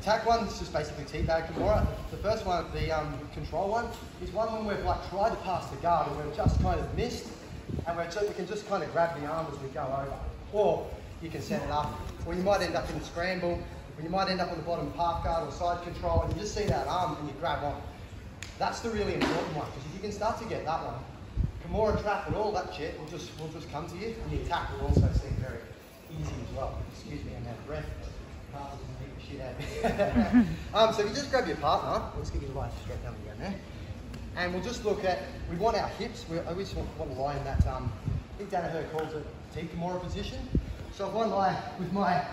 attack one, this is basically teabag Kimura. The first one, the control one, is one when we've like tried to pass the guard and we've just kind of missed, and we can just kind of grab the arm as we go over. Or you can set it up, or you might end up in a scramble, or you might end up on the bottom half guard or side control, and you just see that arm and you grab on. That's the really important one, because if you can start to get that one, Kimura trap and all that shit will just come to you, and the attack will also seem very easy as well. Excuse me, I'm out of breath. So if you just grab your partner, let's give you the light straight down again there, and we'll just look at, we want our hips, we just want to lie in that, I think Danaher calls it Tikamora position. So if I lie with my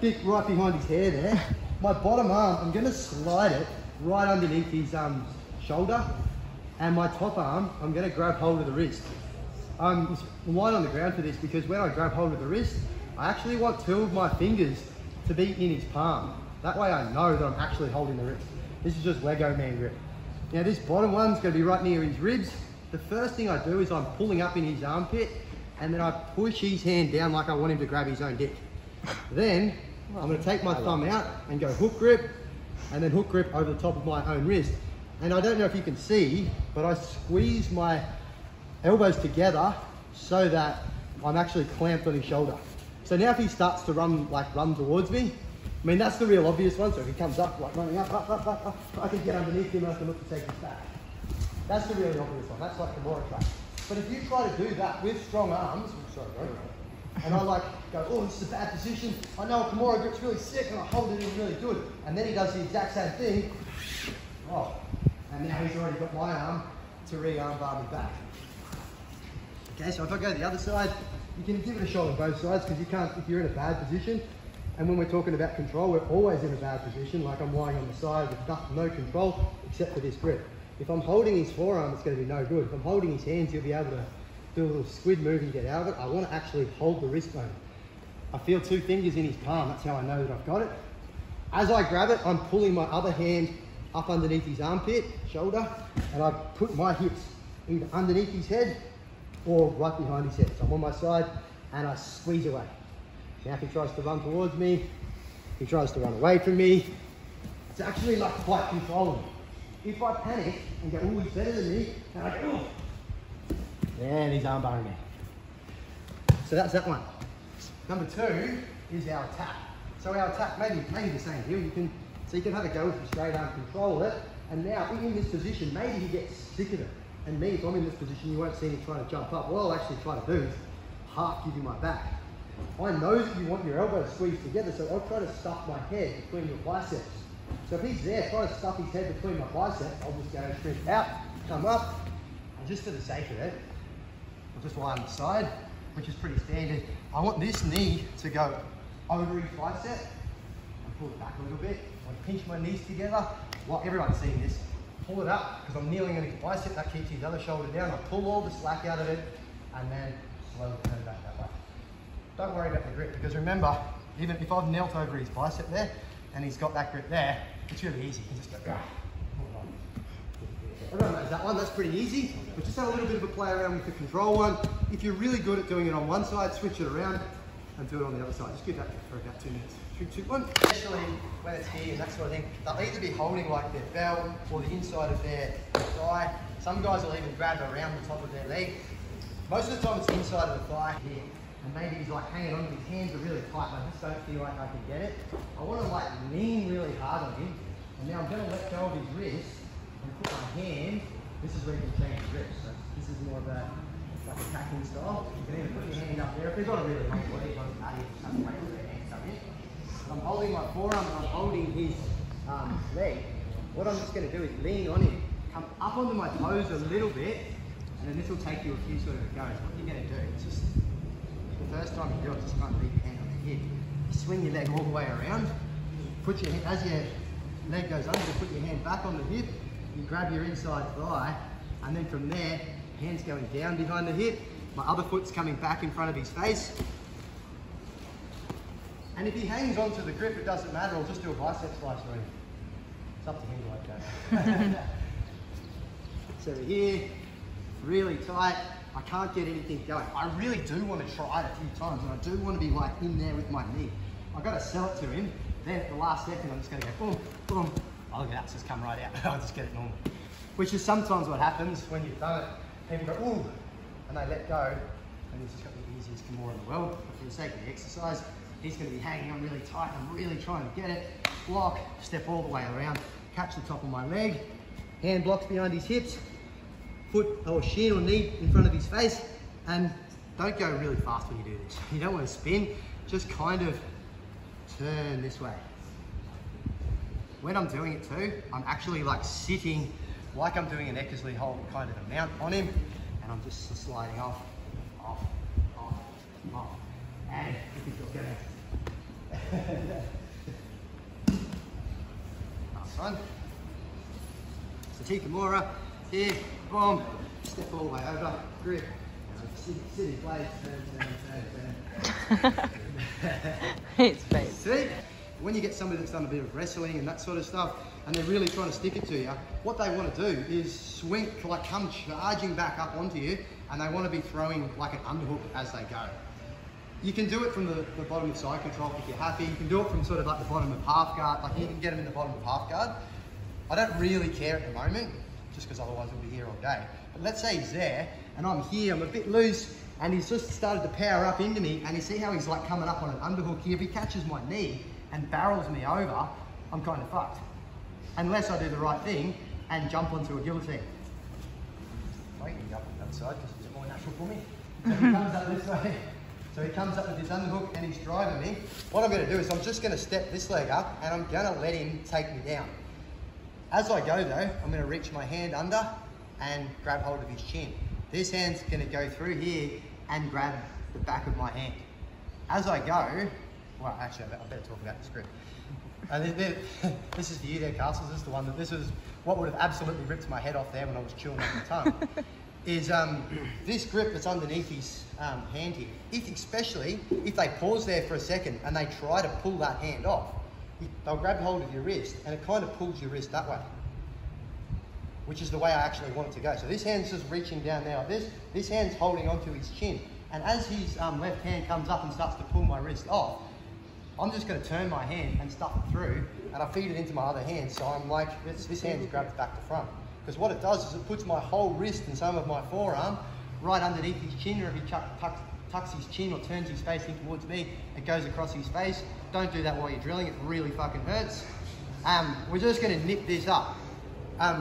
dick right behind his hair there, my bottom arm, I'm going to slide it right underneath his shoulder, and my top arm, I'm going to grab hold of the wrist. I'm lying on the ground for this because when I grab hold of the wrist, I actually want two of my fingers to be in his palm. That way I know that I'm actually holding the wrist. This is just Lego man grip. Now this bottom one's gonna be right near his ribs. The first thing I do is I'm pulling up in his armpit, and then I push his hand down like I want him to grab his own dick. Then I'm gonna take my thumb out and go hook grip, and then hook grip over the top of my own wrist. And I don't know if you can see, but I squeeze my elbows together so that I'm actually clamped on his shoulder. So now if he starts to run towards me, I mean, that's the real obvious one. So if he comes up, like running up, I can get underneath him and I can look to take his back. That's the really obvious one. That's like Kimura trap. But if you try to do that with strong arms, sorry, and I like go, oh, this is a bad position. I know Kimura grip's really sick and I hold it in really good. And then he does the exact same thing. Oh, and now he's already got my arm to re-arm bar me back. Okay, so if I go to the other side, you can give it a shot on both sides, because you can't, if you're in a bad position, and when we're talking about control, we're always in a bad position, like I'm lying on the side with no control, except for this grip. If I'm holding his forearm, it's going to be no good. If I'm holding his hands, he'll be able to do a little squid move and get out of it. I want to actually hold the wristbone. I feel two fingers in his palm, that's how I know that I've got it. As I grab it, I'm pulling my other hand up underneath his armpit, shoulder, and I put my hips either underneath his head, or right behind his head. So I'm on my side and I squeeze away. Now if he tries to run towards me, he tries to run away from me. It's actually like quite controlling. If I panic and go, oh, he's better than me, and I go, oh, and he's armbarring me. So that's that one. Number two is our attack. So our attack, maybe the same here. So you can have a go with your straight arm, control it, and now in this position, maybe he gets sick of it. And me, if I'm in this position, you won't see me trying to jump up. What I'll actually try to do is half give you my back. I know that you want your elbows squeezed together, so I'll try to stuff my head between your biceps. So if he's there, try to stuff his head between my biceps, I'll just go straight out, come up, and just for the sake of it, I'll just lie on the side, which is pretty standard. I want this knee to go over his bicep, and pull it back a little bit. I pinch my knees together, like everyone's seeing this. Pull it up, because I'm kneeling on his bicep, that keeps his other shoulder down. I pull all the slack out of it, and then slowly turn it back that way. Don't worry about the grip, because remember, even if I've knelt over his bicep there, and he's got that grip there, it's really easy. You just go, ah. Everyone knows that one, that's pretty easy. But just have a little bit of a play around with the control one. If you're really good at doing it on one side, switch it around, and do it on the other side. Just give that for about 2 minutes. 3, 2, 1. Especially when it's here and that sort of thing, they'll either be holding like their belt or the inside of their thigh. Some guys will even grab around the top of their leg. Most of the time it's inside of the thigh here. And maybe he's like hanging on, his hands are really tight. I just don't feel like I can get it. I want to like lean really hard on him. And now I'm going to let go of his wrist and put my hand. This is where you can change grips. So this is more of a like attacking style. You can even put your hand up there. If they've got a really long body, I'm holding my forearm and I'm holding his leg. What I'm just going to do is lean on him, come up onto my toes a little bit, and then this will take you a few sort of goes. What you're going to do is just, the first time you do it, just kind of leave your hand on the hip. Swing your leg all the way around. Put your hand, as your leg goes under, you put your hand back on the hip, you grab your inside thigh, and then from there, hands going down behind the hip, my other foot's coming back in front of his face. And if he hangs on to the grip, it doesn't matter, I'll just do a bicep slice for him. It's up to him like that. So here, really tight, I can't get anything going. I really do want to try it a few times, and I do want to be like in there with my knee. I've got to sell it to him, Then at the last second, I'm just going to go boom, boom. Oh, look at that, it's just come right out. I'll just get it normal. Which is sometimes what happens when you've done it. People go, ooh, and they let go. And it's just got the easiest Kimura in the world. But for the sake of the exercise, he's going to be hanging on really tight. I'm really trying to get it. Block, step all the way around, catch the top of my leg. Hand blocks behind his hips. Foot or shin or knee in front of his face. And don't go really fast when you do this. You don't want to spin. Just kind of turn this way. When I'm doing it too, I'm actually like sitting, like I'm doing an Eckersley hold kind of amount on him, and I'm just sliding off, off, off, off. And I think you'll get it. Last one. So Tikamora, here, boom, step all the way over, grip. Sit in place, turn. It's fake. See? When you get somebody that's done a bit of wrestling and that sort of stuff, and they're really trying to stick it to you, what they want to do is swing, like come charging back up onto you, and they want to be throwing like an underhook as they go. You can do it from the bottom of side control if you're happy. You can do it from sort of like the bottom of half guard, like you can get them in the bottom of half guard. I don't really care at the moment, just because otherwise we'll be here all day. But let's say he's there, and I'm here, I'm a bit loose, and he's just started to power up into me, and you see how he's like coming up on an underhook here. If he catches my knee and barrels me over, I'm kind of fucked. Unless I do the right thing and jump onto a guillotine. I can jump on that side because it's a bit more natural for me. So he comes up this way. So he comes up with his underhook and he's driving me. What I'm going to do is I'm just going to step this leg up and I'm going to let him take me down. As I go though, I'm going to reach my hand under and grab hold of his chin. This hand's going to go through here and grab the back of my hand. As I go, well, actually, I better talk about the script. This is the Yew There Castles. This is the one that this is what would have absolutely ripped my head off there when I was chewing on my tongue. Is this grip that's underneath his hand here? Especially if they pause there for a second and they try to pull that hand off, they'll grab hold of your wrist and it kind of pulls your wrist that way, which is the way I actually want it to go. So this hand's just reaching down there like this. This hand's holding onto his chin. And as his left hand comes up and starts to pull my wrist off, I'm just gonna turn my hand and stuff it through and I feed it into my other hand. So I'm like, this hand's grabbed back to front. Because what it does is it puts my whole wrist and some of my forearm right underneath his chin, or if he tucks his chin or turns his face in towards me, it goes across his face. Don't do that while you're drilling, it really fucking hurts. We're just gonna nip this up.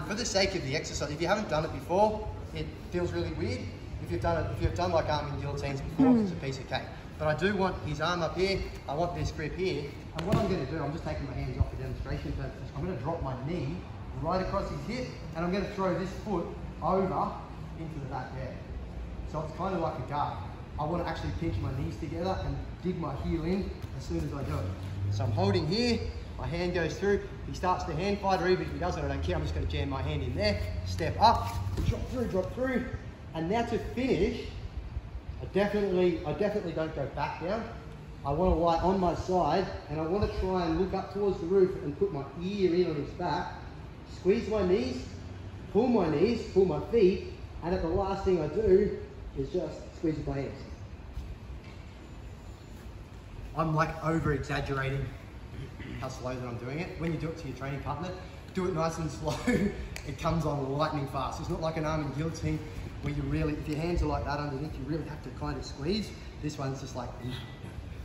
For the sake of the exercise, if you haven't done it before, it feels really weird. If you've done like arming guillotines before, it's a piece of cake. But I do want his arm up here, I want this grip here, and what I'm going to do, I'm just taking my hands off for demonstration purposes, I'm going to drop my knee right across his hip, and I'm going to throw this foot over into the back there. So it's kind of like a guard. I want to actually pinch my knees together and dig my heel in as soon as I do it. So I'm holding here, my hand goes through, he starts to hand fight, or even if he doesn't, I don't care, I'm just going to jam my hand in there, step up, drop through, and now to finish, I definitely don't go back down. I want to lie on my side and I want to try and look up towards the roof and put my ear in on his back, squeeze my knees, pull my feet, and at the last thing I do is just squeeze my hands. I'm like over exaggerating how slow that I'm doing it. When you do it to your training partner, do it nice and slow. It comes on lightning fast. It's not like an arm and guillotine where you really, if your hands are like that underneath, you really have to kind of squeeze. This one's just like,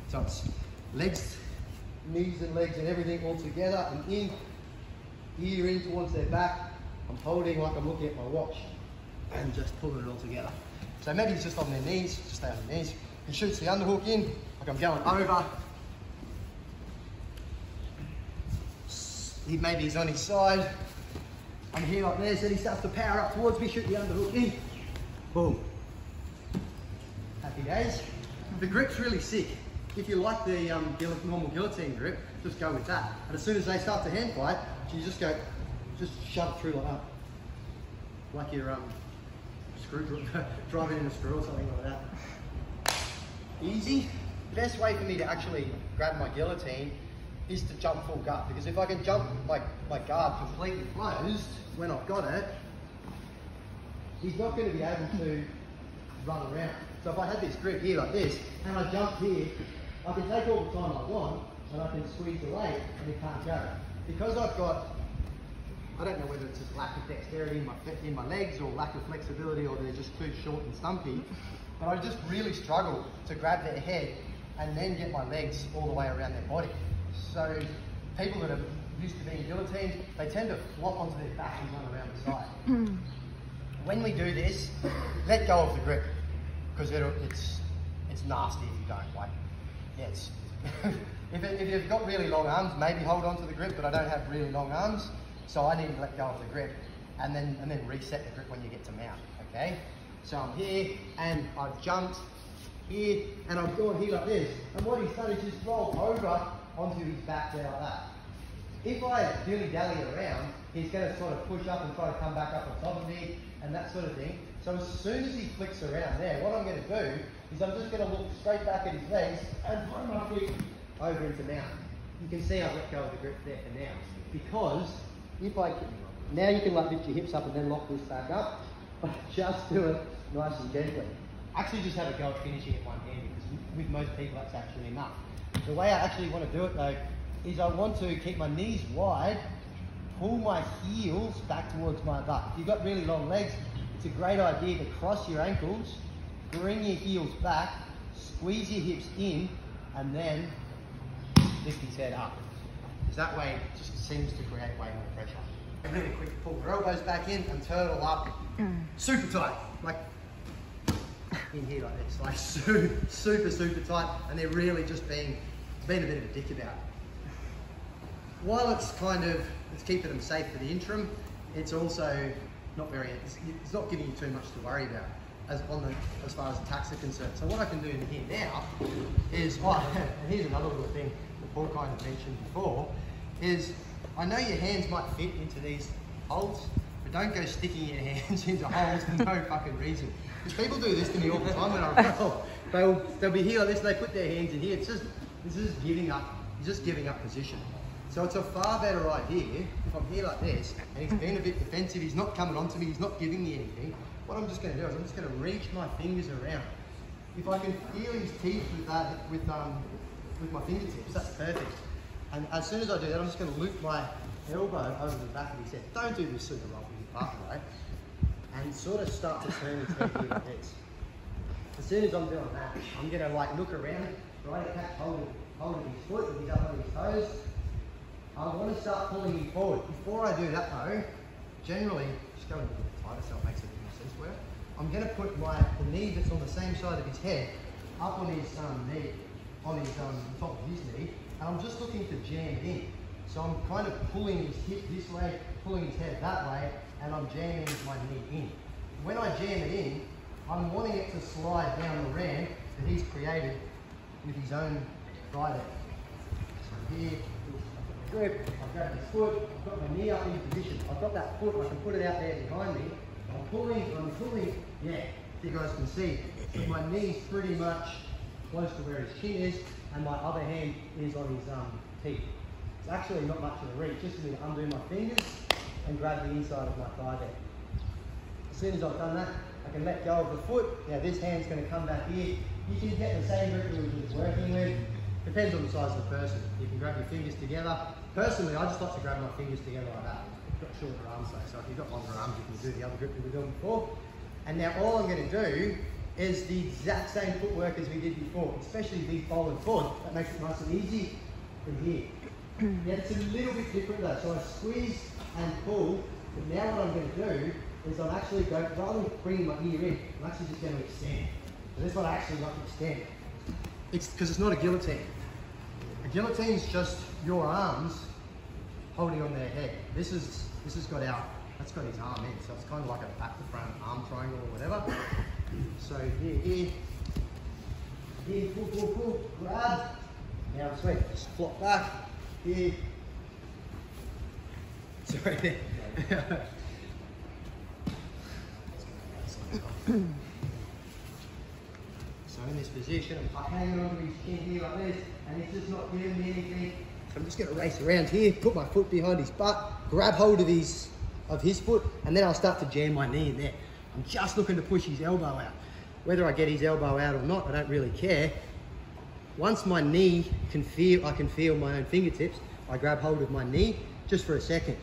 so it's legs, knees and legs and everything all together and in, ear in towards their back. I'm holding like I'm looking at my watch and just pulling it all together. So maybe it's just on their knees, just stay on their knees. He shoots the underhook in, like I'm going over. He maybe he's on his side. I'm here like this, and he starts to power up towards me, shoot the underhook in, boom. Happy days. The grip's really sick. If you like the normal guillotine grip, just go with that. And as soon as they start to hand fight, you just go, just shove it through like that. Like you're driving in a screw or something like that. Easy. Best way for me to actually grab my guillotine is to jump full guard, because if I can jump my guard completely closed when I've got it, he's not going to be able to run around. So if I had this grip here like this, and I jump here, I can take all the time I want, and I can squeeze the leg and it can't go. Because I've got, I don't know whether it's just lack of dexterity in my legs or lack of flexibility, or they're just too short and stumpy, but I just really struggle to grab their head and then get my legs all the way around their body. So people that are used to being guillotined, they tend to flop onto their back and run around the side. When we do this, let go of the grip, because it's nasty if you don't. Like, yes. If you've got really long arms, maybe hold on to the grip, but I don't have really long arms, so I need to let go of the grip and then reset the grip when you get to mount, okay? So I'm here, and I've jumped here, and I've gone here like this, and what he's done is just roll over onto his back there like that. If I dilly-dally around, he's going to sort of push up and try to come back up on top of me, and that sort of thing. So as soon as he flicks around there, what I'm going to do is I'm just going to look straight back at his legs and put my feet over into mount. You can see I've let go of the grip there for now, because now you can like lift your hips up and then lock this back up, but just do it nice and gently. Actually just have a go at finishing it one handed, because with most people that's actually enough. The way I actually want to do it though is I want to keep my knees wide, pull my heels back towards my butt. If you've got really long legs, it's a great idea to cross your ankles, bring your heels back, squeeze your hips in, and then lift his head up. Because that way it just seems to create way more pressure. And really quick, pull your elbows back in and turtle up super tight. Like in here like this, like super tight, and they're really just being a bit of a dick about it. While it's keeping them safe for the interim, it's also not very, it's not giving you too much to worry about as far as attacks are concerned. So what I can do in here now is, and here's another little thing that Paul kind of mentioned before, is I know your hands might fit into these holes, but don't go sticking your hands into holes for no fucking reason. Because people do this to me all the time when I roll. They'll be here like this, and they put their hands in here. It's just giving up, position. So it's a far better idea if I'm here like this, and he's been a bit defensive, he's not coming onto me, he's not giving me anything. What I'm just going to do is I'm just going to reach my fingers around. If I can feel his teeth with my fingertips, that's perfect. And as soon as I do that, I'm just going to loop my elbow over the back of his head. Don't do this super rough with your partner, right? And sort of start to turn his head here like this. As soon as I'm doing that, I'm going to like look around, try to catch hold of his foot, if he's up on his toes. I want to start pulling him forward. Before I do that though, generally, just going a little bit tighter so it makes a bit more sense for it. I'm going to put the knee that's on the same side of his head up on his knee, on his top of his knee, and I'm just looking to jam it in. So I'm kind of pulling his hip this way, pulling his head that way, and I'm jamming my knee in. When I jam it in, I'm wanting it to slide down the ramp that he's created with his own right hand. So here, grip, I've grabbed his foot, I've got my knee up in position, I've got that foot, I can put it out there behind me, I'm pulling, yeah, you guys can see, so my knee's pretty much close to where his chin is, and my other hand is on his teeth. It's actually not much of a reach, just going to undo my fingers and grab the inside of my thigh there. As soon as I've done that, I can let go of the foot. Now this hand's going to come back here. You can get the same grip we were just working with. Depends on the size of the person. You can grab your fingers together. Personally, I just like to grab my fingers together like that. I've got shorter arms though, so if you've got longer arms, you can do the other grip that we were doing before. And now all I'm going to do is the exact same footwork as we did before, especially the folded forward. That makes it nice and easy from here. Yeah, it's a little bit different though. So I squeeze and pull, but now what I'm going to do is I'm actually going, rather than bringing my ear in, I'm actually just going to extend. So this one I actually like to extend. It's because it's not a guillotine. A guillotine's just your arms holding on their head. This has got out, that's got his arm in, so it's kind of like a back to front arm triangle or whatever. So here, pull, grab. Now sweet, just flop back, here. Sorry. So in this position, I'm hanging on to his chin here like this, and it's just not giving me anything. So I'm just going to race around here, put my foot behind his butt, grab hold of his foot, and then I'll start to jam my knee in there. I'm just looking to push his elbow out. Whether I get his elbow out or not, I don't really care. Once my knee can feel, I can feel my own fingertips, I grab hold of my knee just for a second.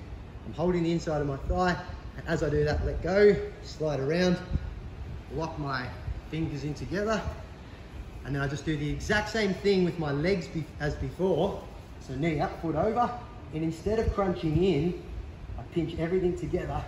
I'm holding the inside of my thigh. And as I do that, let go, slide around, lock my fingers in together. And then I just do the exact same thing with my legs as before. So knee up, foot over. And instead of crunching in, I pinch everything together